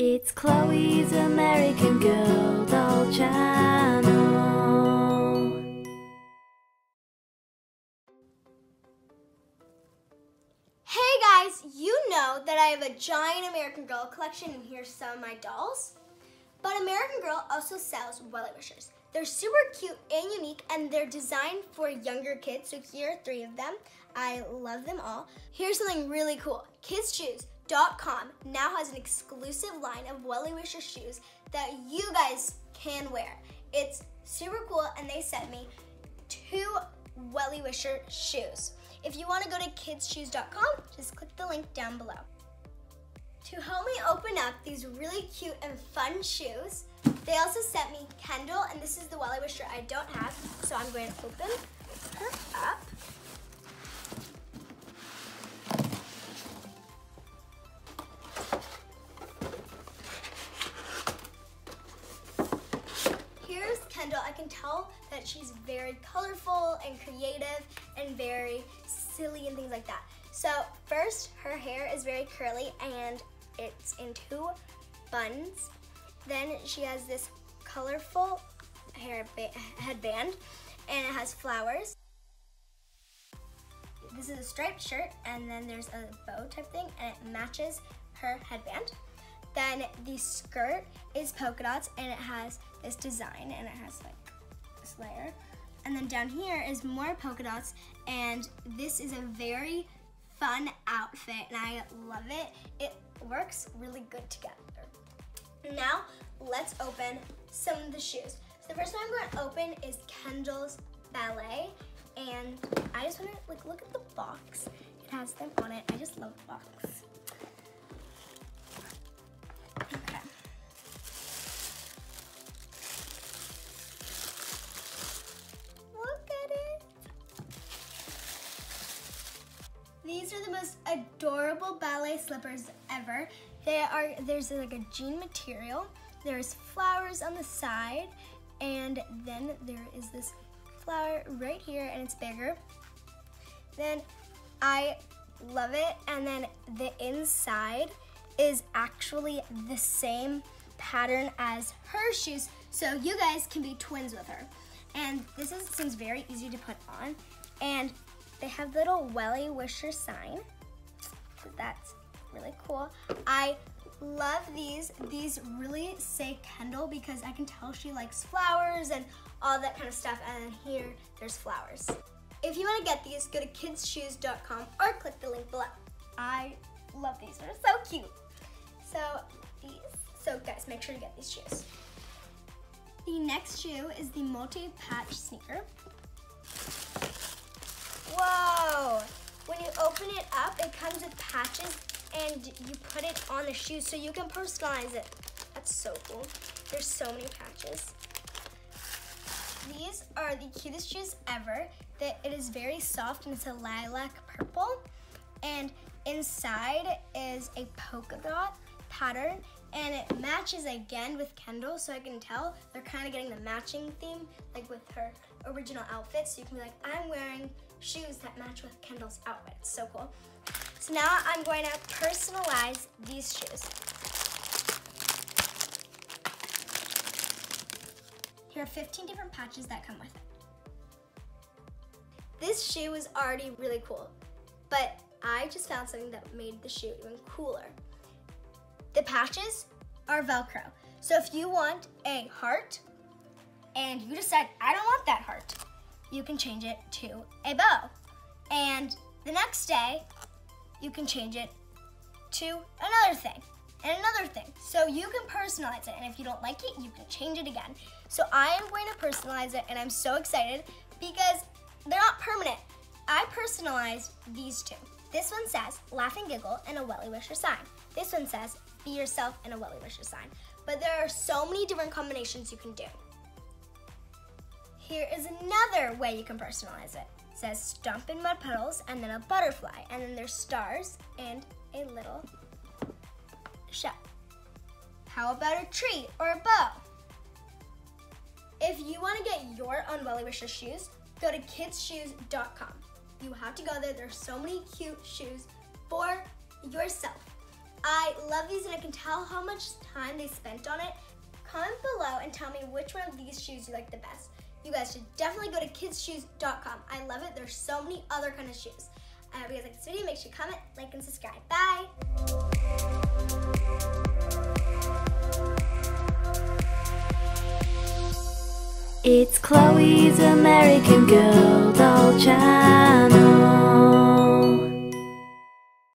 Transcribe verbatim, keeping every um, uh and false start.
It's Chloe's American Girl Doll Channel. Hey guys, you know that I have a giant American Girl collection and here's some of my dolls. But American Girl also sells WellieWishers. They're super cute and unique and they're designed for younger kids, so here are three of them. I love them all. Here's something really cool. Kids Shoes dot com now has an exclusive line of WellieWishers shoes that you guys can wear. It's super cool and they sent me two WellieWisher shoes. If you want to go to Kids Shoes dot com, just click the link down below. To help me open up these really cute and fun shoes, they also sent me Kendall, and this is the WellieWisher I don't have, so I'm going to open her up. Kendall, I can tell that she's very colorful and creative and very silly and things like that. So first, her hair is very curly and it's in two buns. Then she has this colorful hair headband and it has flowers. This is a striped shirt and then there's a bow type thing and it matches her headband. Then the skirt is polka dots and it has this design and it has like this layer. And then down here is more polka dots and this is a very fun outfit and I love it. It works really good together. Now let's open some of the shoes. So the first one I'm going to open is Kendall's ballet and I just want to like look at the box. It has them on it. I just love the box. These are the most adorable ballet slippers ever. They are, there's like a jean material, there's flowers on the side, and then there is this flower right here and it's bigger. Then I love it, and then the inside is actually the same pattern as her shoes, so you guys can be twins with her. And this is, seems very easy to put on, and they have little WellieWisher sign, so that's really cool. I love these. These really say Kendall because I can tell she likes flowers and all that kind of stuff, and here there's flowers. If you want to get these, go to Kids Shoes dot com or click the link below. I love these, they're so cute. So these, so guys, make sure to get these shoes. The next shoe is the multi-patch sneaker. Whoa! When you open it up, it comes with patches and you put it on the shoe so you can personalize it. That's so cool. There's so many patches. These are the cutest shoes ever. That it is very soft and it's a lilac purple. And inside is a polka dot pattern and it matches again with Kendall, so I can tell they're kind of getting the matching theme like with her original outfit, so you can be like, I'm wearing shoes that match with Kendall's outfit. It's so cool. So now I'm going to personalize these shoes. Here are fifteen different patches that come with it. This shoe is already really cool, but I just found something that made the shoe even cooler. The patches are Velcro. So if you want a heart and you decide, I don't want that heart, you can change it to a bow. And the next day, you can change it to another thing and another thing. So you can personalize it. And if you don't like it, you can change it again. So I am going to personalize it and I'm so excited because they're not permanent. I personalized these two. This one says, laugh and giggle and a WellieWisher sign. This one says, be yourself and a WellieWisher sign. But there are so many different combinations you can do. Here is another way you can personalize it. It says, stomp in mud puddles and then a butterfly. And then there's stars and a little shell. How about a tree or a bow? If you want to get your own WellieWisher shoes, go to Kids Shoes dot com. You have to go there. There's so many cute shoes for yourself. I love these and I can tell how much time they spent on it. Comment below and tell me which one of these shoes you like the best. You guys should definitely go to kids shoes dot com. I love it. There's so many other kind of shoes. I hope you guys like this video. Make sure you comment, like, and subscribe. Bye! It's Chloe's American Girl doll channel.